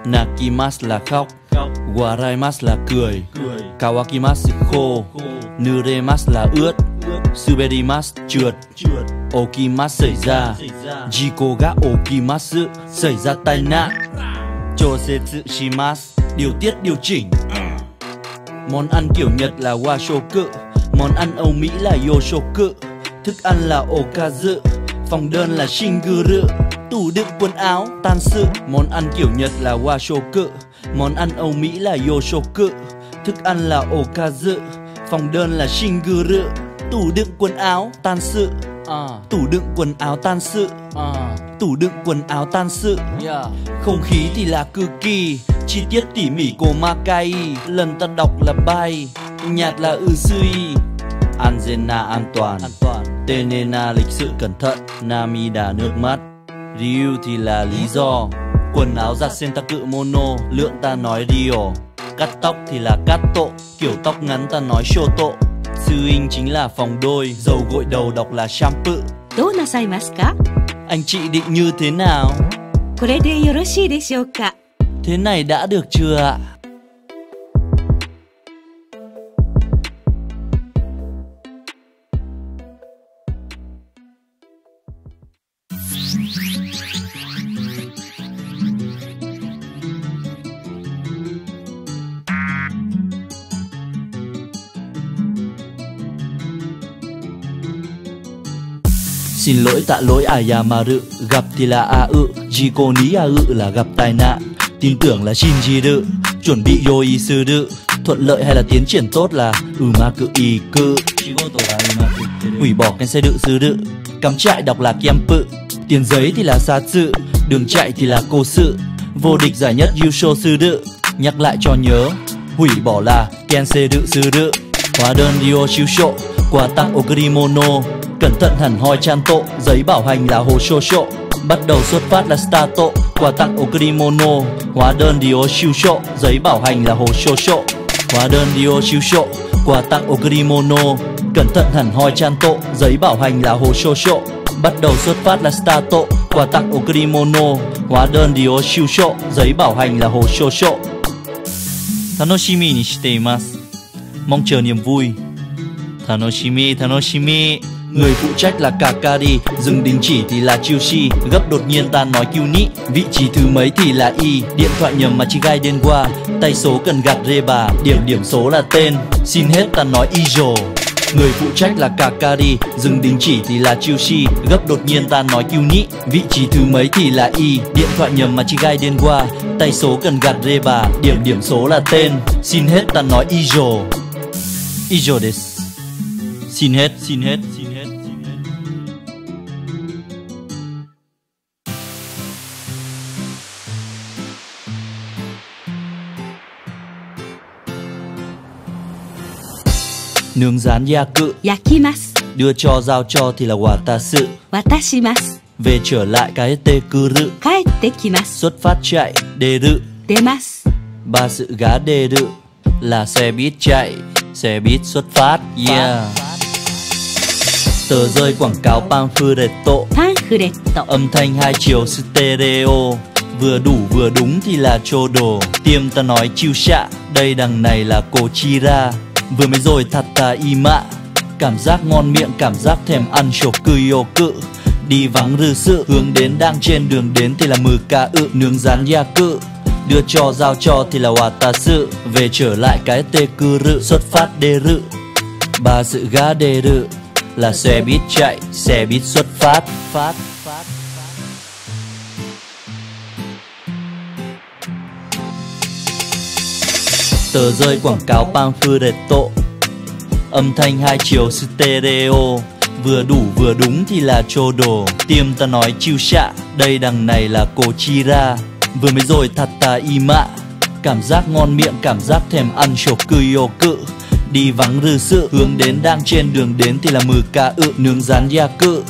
Nakimasu là khóc, waraimasu là cười, kawaikimasu khô, nuremasu là ướt, suberimasu trượt, okimasu xảy ra, jiko ga okimasu xảy ra tai nạn, chosetsu shimasu điều tiết điều chỉnh. Món ăn kiểu Nhật là washoku, món ăn Âu Mỹ là yoshoku, thức ăn là okazu, phòng đơn là shinguru. Tủ đựng quần áo, tan sự. Món ăn kiểu Nhật là washoku, món ăn Âu Mỹ là yoshoku, thức ăn là okazu, phòng đơn là shinguru. Tủ đựng quần áo, tan sự. Tủ đựng quần áo tan sự. Tủ đựng quần áo tan sự. Không khí thì là kuki, chi tiết tỉ mỉ komakai. Lần ta đọc là bay, nhạt là usui. Anzena an toàn, tenena lịch sự cẩn thận, namida nước mắt. Ryu thì là lý do, quần áo giặt sentaku mono, lượng ta nói ryo. Cắt tóc thì là katto, kiểu tóc ngắn ta nói shoto. Suin chính là phòng đôi, dầu gội đầu đọc là shampoo. Donasaimasu ka? Anh chị định như thế nào? Kore de yoroshii deshou ka? Thế này đã được chưa ạ? Xin lỗi tạ lỗi ayamaru, gặp thì là aü, jiko ni aü là gặp tai nạn. Tin tưởng là shinjiru, chuẩn bị yoisuru. Thuận lợi hay là tiến triển tốt là umaku iku. Hủy bỏ kenseru suru, cắm trại đọc là kempu. Tiền giấy thì là satsu, đường chạy thì là kosu. Vô địch giải nhất yusho suru, nhắc lại cho nhớ. Hủy bỏ là kenseru suru. Hóa đơn ryo shusho, quà tặng okurimono. Cẩn thận hẳn hoi chanto, giấy bảo hành là hồ shosho. Bắt đầu xuất phát là stato, quà tặng okurimono. Hóa đơn ryo shusho, giấy bảo hành là hồ shosho. Hóa đơn ryo shusho, quà tặng okurimono. Cẩn thận hẳn hoi chanto, giấy bảo hành là hồ shosho. Bắt đầu xuất phát là stato, quà tặng okurimono. Hóa đơn ryo shusho, giấy bảo hành là hồ shosho. Tanoshimi ni shite imasu. mong chờ niềm vui. Tanoshimi, tanoshimi. Người phụ trách là Kakari, dừng đình chỉ thì là Chiyoshi. Gấp đột nhiên ta nói Kyuni, vị trí thứ mấy thì là Y. Điện thoại nhầm mà Chigai đen qua, tay số cần gạt Reba. Điểm số là tên, xin hết ta nói Ijo. Người phụ trách là Kakari, dừng đình chỉ thì là Chiyoshi. Gấp đột nhiên ta nói Kyuni, vị trí thứ mấy thì là Y. Điện thoại nhầm mà Chigai đen qua, tay số cần gạt Reba. Điểm số là tên, xin hết ta nói Ijo. Ijo desu. Xin hết, xin hết, xin hết. Nướng rán yaku, yakimasu. Đưa cho giao cho thì là watasu, watashimasu. Về trở lại kaete kuru, kaete kimasu. Xuất phát chạy, deru, demasu. Ba sự gá deru là xe buýt chạy, xe buýt xuất phát, yeah. Tờ rơi quảng cáo pamphletto, pamphletto. Âm thanh hai chiều stereo, vừa đủ vừa đúng thì là chodo. Tiêm ta nói chiêu xạ, đây đằng này là kochira. Vừa mới rồi tata ima, cảm giác ngon miệng, cảm giác thèm ăn shokuyoku. Đi vắng rư sự, hướng đến đang trên đường đến thì là muka ự. Nướng rán yaku, đưa cho giao cho thì là watasu. Về trở lại cái tê cư rự, xuất phát deru. Ba sự gá deru là xe buýt chạy, xe buýt xuất phát, phát. Tờ rơi quảng cáo pamphletto, âm thanh hai chiều stereo, vừa đủ vừa đúng thì là chodo. Tiêm ta nói chiêu xạ, đây đằng này là kochira. Vừa mới rồi tata ima, cảm giác ngon miệng, cảm giác thèm ăn shokuyoku. Đi vắng rư sự, hướng đến đang trên đường đến thì là muka ự. Nướng rán yaku,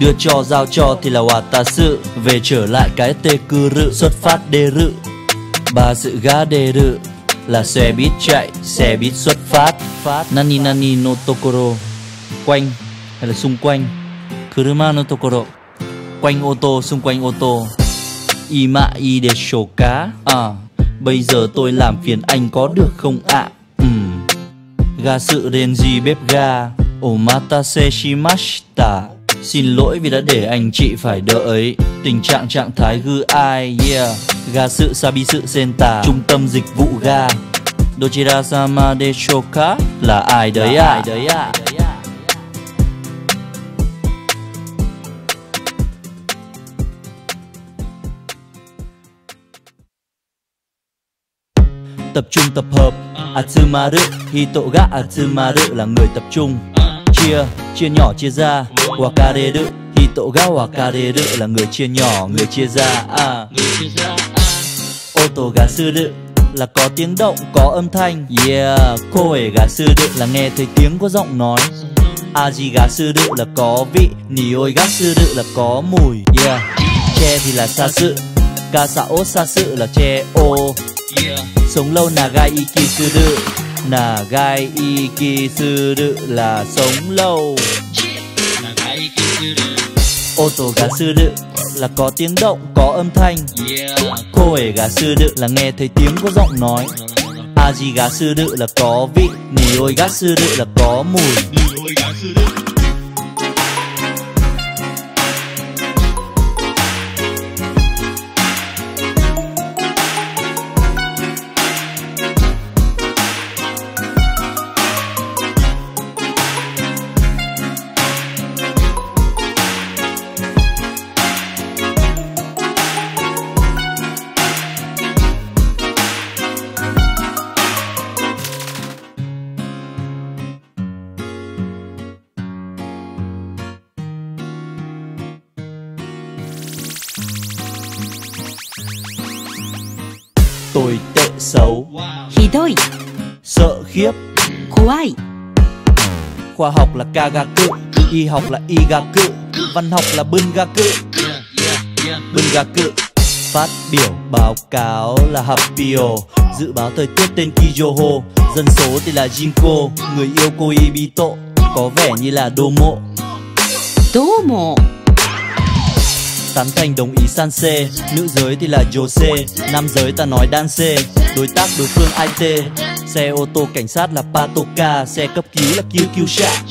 đưa cho giao cho thì là watasu. Về trở lại cái tê cư rự, xuất phát deru. Ba sự gá deru là xe buýt chạy, xe buýt xuất phát. Nani nani no tokoro, quanh hay là xung quanh. Kuruma no tokoro, quanh ô tô, xung quanh ô tô. Ima i desho ka, bây giờ tôi làm phiền anh có được không ạ? Ga sự renji bếp ga, omatase shimashita. Xin lỗi vì đã để anh chị phải đợi. Tình trạng trạng thái gư ai, yeah. Ga sự sabi sự senta, trung tâm dịch vụ ga. Dochira sama desho ka, là ai đấy ạ? Tập trung tập hợp, atsumaru. Hito ga atsumaru là người tập trung. Chia nhỏ chia ra, wakareru. Hito ga wakareru là người chia nhỏ, người chia ra. Oto ga suru là có tiếng động, có âm thanh, yeah. Koe ga suru là nghe thấy tiếng, có giọng nói. Aji ga suru là có vị. Nioi ga suru là có mùi, yeah. Che thì là sasu, kasao sasu là che ô. Sống lâu nagai ikisuru, nagai ikisuru là sống lâu. Oto ga suru là có tiếng động, có âm thanh. Koe ga suru là nghe thấy tiếng, có giọng nói. Aji ga suru là có vị. Nioi ga suru là có mùi. Tôi tệ xấu, hidoi. Sợ khiếp, kuai. Khoa học là kagaku, y học là igaku, văn học là bungaku. Bungaku. Phát biểu báo cáo là happio. Dự báo thời tiết tên kijoho. Dân số thì là jinko. Người yêu koibito có vẻ như là domo. tán thành đồng ý san xê. Nữ giới thì là Jose, nam giới ta nói đan xê. Đối tác đối phương IT, xe ô tô cảnh sát là Patoka, xe cấp cứu là Kyukyusha.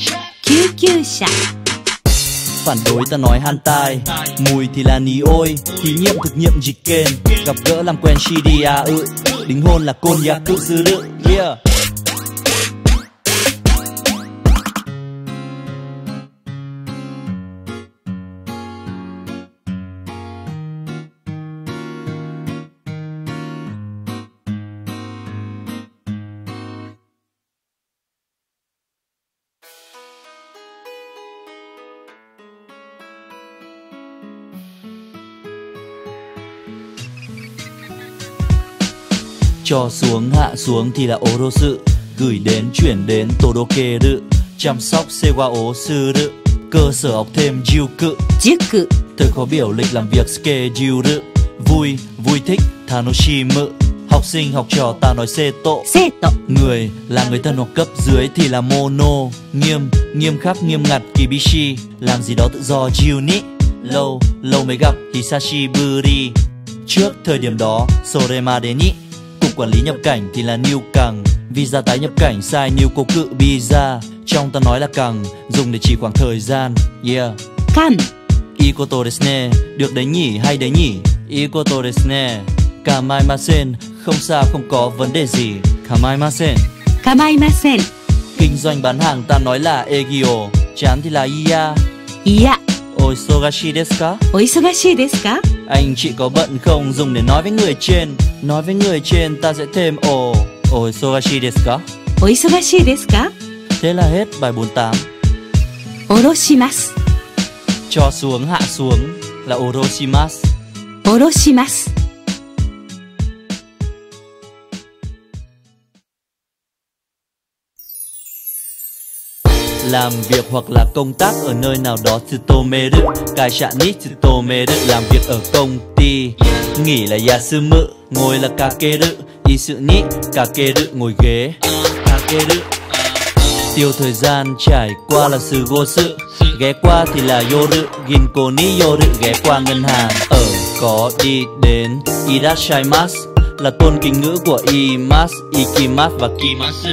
Phản đối ta nói Hantai, mùi thì là ní ôi. Thí nghiệm thực nghiệm dịch kênh, gặp gỡ làm quen Shidia ự. Đính hôn là Konyaku dư đự. Yeah. Cho xuống hạ xuống thì là orosu, gửi đến chuyển đến todokeru, chăm sóc sewao suru, cơ sở học thêm juku. Thời khó biểu lịch làm việc schedule, vui vui thích tanoshimu, học sinh học trò ta nói seto. Người là người thân hoặc cấp dưới thì là mono, nghiêm nghiêm khắc nghiêm ngặt kibishi, làm gì đó tự do jiuni, lâu lâu mới gặp hisashiburi. Trước thời điểm đó soremade ni. Quản lý nhập cảnh thì là new cằng, visa tái nhập cảnh sai new cô cự visa, trong ta nói là cằng, dùng để chỉ khoảng thời gian. Yeah. Can. Ikoto desu ne, được đấy nhỉ hay đấy nhỉ. Ikoto desu ne. Kamaimasen, không sao không có vấn đề gì. Kamaimasen. Kamaimasen. Kinh doanh bán hàng ta nói là egyo, chán thì là iya. Iya. Oisogashi desu ka? Oisogashi desu ka? Anh chị có bận không, dùng để nói với người trên. Nói với người trên ta sẽ thêm ồ. Oisogashi desu ka? Oisogashi desu ka? Thế là hết bài 48. Oroshimasu. Cho xuống hạ xuống là oroshimasu. Oroshimasu. Làm việc hoặc là công tác ở nơi nào đó tsutomeru, cai sạn ni tsutomeru, làm việc ở công ty. Nghỉ là yasumu, ngồi là kakeru, isu ni kakeru, ngồi ghế kakeru. Tiêu thời gian trải qua là sugosu, ghé qua thì là yoru, ginko ni yoru, ghé qua ngân hàng. Ở có đi đến irashaimasu là tôn kính ngữ của imasu, ikimasu và kimasu.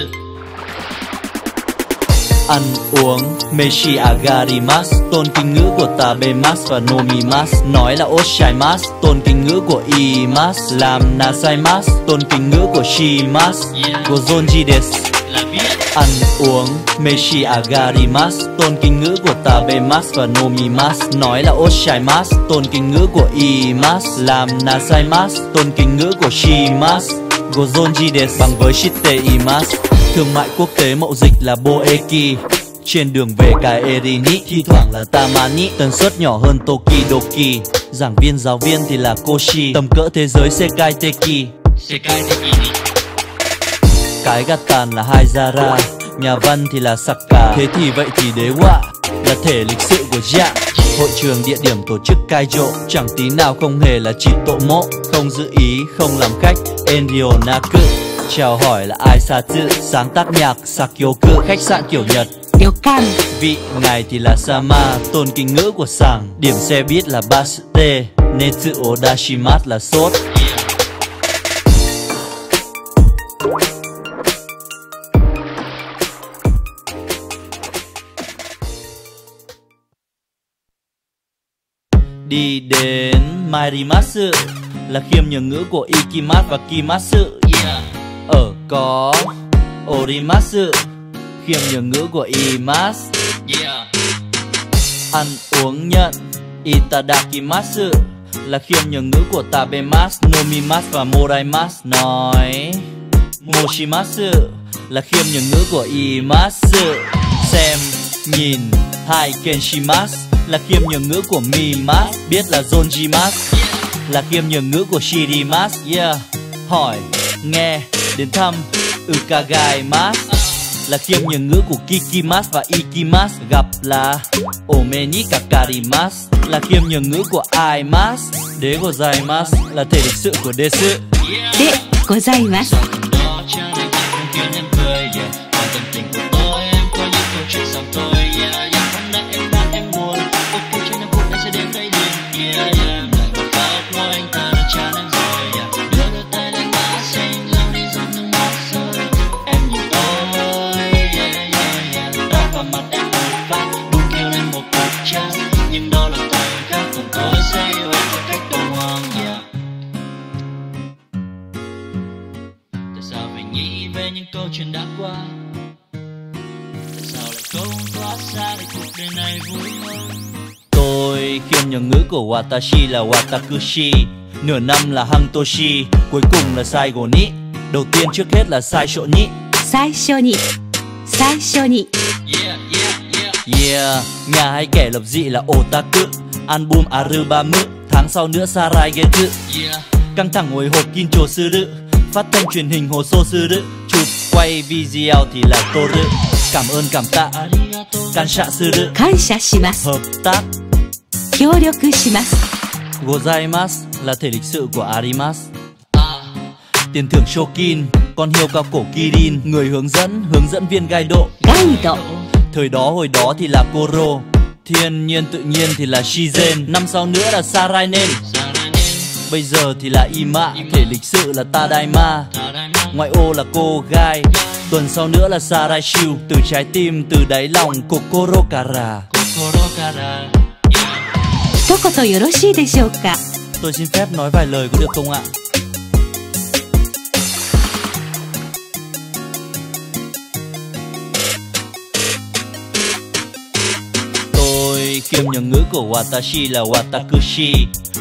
Ăn uống meshi agarimasu, tôn kính ngữ của tabemasu và nomimasu. Nói là oshaimasu, tôn kính ngữ của imasu. Làm nasaimasu, tôn kính ngữ của shimasu. Gozonji desu. Ăn uống meshi agarimasu, tôn kính ngữ của tabemasu và nomimasu. Nói là oshaimasu, tôn kính ngữ của imasu. Làm nasaimasu, tôn kính ngữ của shimasu. Gozonji desu bằng với shite imasu. Thương mại quốc tế mậu dịch là boeki. Trên đường về kaeri ni, thi thoảng là tamani. Tần suất nhỏ hơn tokidoki. Giảng viên giáo viên thì là koshi. Tầm cỡ thế giới sekaiteki. Cái gạt tàn là haizara. Nhà văn thì là saka. Thế thì vậy thì đế họa là thể lịch sự của dạng. Hội trường địa điểm tổ chức kaijo, chẳng tí nào không hề là chitomo. Không giữ ý, không làm khách enryo naku. Chào hỏi là aisatsu, sáng tác nhạc sakyoku, khách sạn kiểu Nhật. Ryokan. Vị ngài thì là sama, tôn kính ngữ của sảng. Điểm xe buýt là basute, netsu odashimasu là sốt. Đi đến mairimasu là khiêm nhường ngữ của ikimasu và kimasu. Ở có orimasu, khiêm nhường ngữ của imasu. Ăn uống nhận itadakimasu là khiêm nhường ngữ của tabemasu, nomimasu và moraimasu. Nói moshimasu là khiêm nhường ngữ của imasu. Xem nhìn hai kenshimasu là khiêm nhường ngữ của mimasu. Biết là zonjimasu là khiêm nhường ngữ của shirimasu. Yeah. Hỏi nghe đến thăm ukagaimasu là khiêm nhường ngữ của kikimasu và ikimasu. Gặp là ome ni kakarimasu là khiêm nhường ngữ của aimasu. Degozaimasu là thể lịch sự của desu. Degozaimasu. câu chuyện đã qua. Sao lại không thoát xa để cuộc đời này vui hơn? Tôi kiêm nhường ngữ của watashi là watakushi, nửa năm là hantoshi, cuối cùng là saigo ni. Đầu tiên trước hết là saisho ni, saisho ni, saisho ni. Yeah, yeah, yeah. Yeah, nhà hay kẻ lập dị là otaku. Album Arubamu, tháng sau nữa Saraigeku. Yeah. Căng thẳng hồi hộp Kincho Suru, phát thanh truyền hình Hồ Sô Suru, chụp quay video thì là Toru. Cảm ơn cảm tạ, Kansha Suru, Kansha shimasu. Hợp tác, Kyōryoku shimasu. Gozaimasu là thể lịch sự của arimasu. Tiền thưởng Shokin, con hiêu cao cổ Kirin, người hướng dẫn viên Gaido. Gaido. Thời đó hồi đó thì là Koro, thiên nhiên tự nhiên thì là Shizen, năm sau nữa là Sarainen, bây giờ thì là Ima, thể lịch sự là Tadaima, ngoại ô là cô gai, tuần sau nữa là Saraishu, từ trái tim từ đáy lòng Kokorokara. Tokoto yoroshii deshou ka? Tôi xin phép nói vài lời có được không ạ? Kiêm nhường ngữ của watashi là watakushi,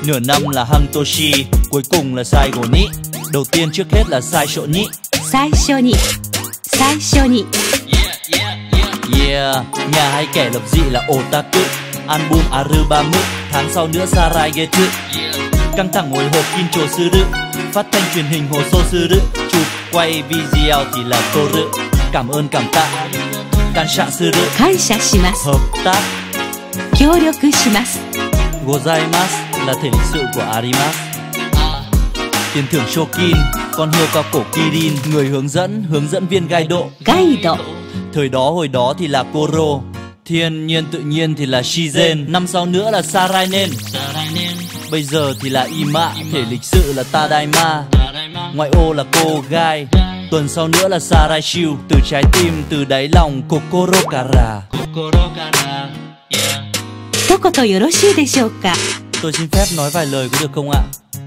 nửa năm là hantoshi, cuối cùng là saigo ni. Đầu tiên trước hết là saisho ni, saisho ni, saisho ni. Yeah, yeah, yeah. Yeah, nhà hay kẻ lập dị là otaku, album Arubamu, tháng sau nữa Saraigeku. Yeah. Căng thẳng hồi hộp Kincho Suru, phát thanh truyền hình Hồ Sô Suru, chụp quay video thì là Toru. Cảm ơn cảm tạ, Kansha Suru, Kansha shimasu. Hợp tác, Kyōryoku shimasu. Gozaimasu là thể lịch sự của arimasu. Tiền thưởng Shokin, con hiêu cao cổ Kirin, người hướng dẫn viên Gaido. Gaido. Thời đó hồi đó thì là Koro, thiên nhiên tự nhiên thì là Shizen, năm sau nữa là Sarainen, bây giờ thì là Ima, thể lịch sự là Tadaima, ngoại ô là cô gai, tuần sau nữa là Saraishu, từ trái tim từ đáy lòng Kokorokara. Kokorokara. Tokoto yoroshii deshou ka? Tôi xin phép nói vài lời có được không ạ?